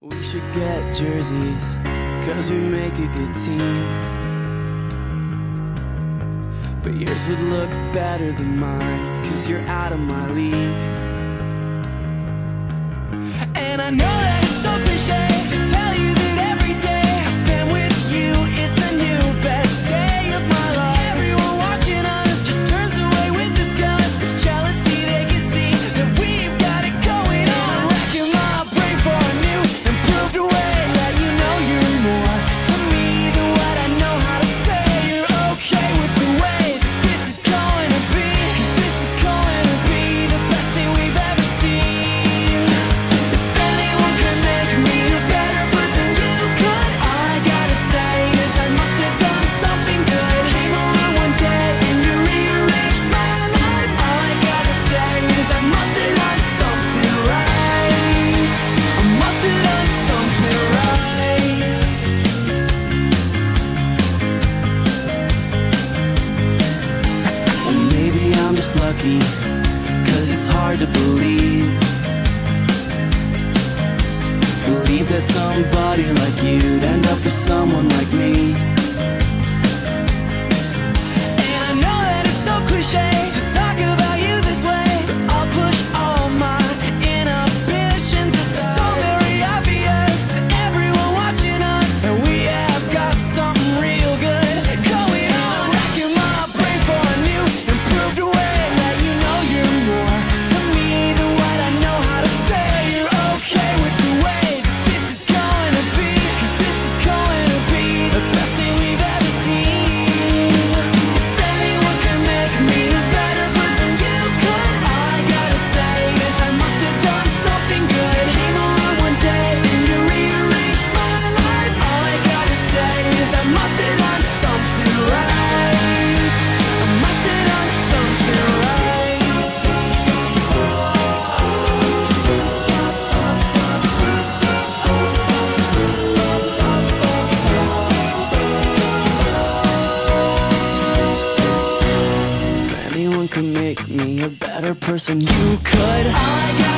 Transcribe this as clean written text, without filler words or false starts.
We should get jerseys, cause we make a good team. But yours would look better than mine, cause you're out of my league. And I know that it's so cliché to tell you that every day I spend with you is the new best day of my life. Everyone watching us just turns away with disgust. It's jealousy, they can see that we've got it going on. I'm racking my brain for a new improved way to let you know you're more to me than what I know how to say. You're okay with the way that this is going to be, cause this is going to be the best thing we've ever seen. If anyone could make me a better person, you could. All I gotta say is I must have done something good. Came along one day and you rearranged my life. All I gotta say is I must have done something right. I must have done something right. Well, maybe I'm just lucky, cause it's hard to believe that somebody like you'd end up with someone like me. And I know that it's so cliché to talk about you this way, but I'll push all my inhibitions aside. It's so very obvious to everyone watching us that we have got something real good going on. I'm racking my brain for a new, improved way to let you know you're more to me than what I know how to say. You're okay with the way this is going to be, cause this is going to be the best thing we've ever seen. If anyone could make me a better person, you could. All I gotta say is I must have done something good. Came along one day and you rearranged my life. All I gotta say is I must have done something right. I must have done something right. If anyone could make me a better person, you could.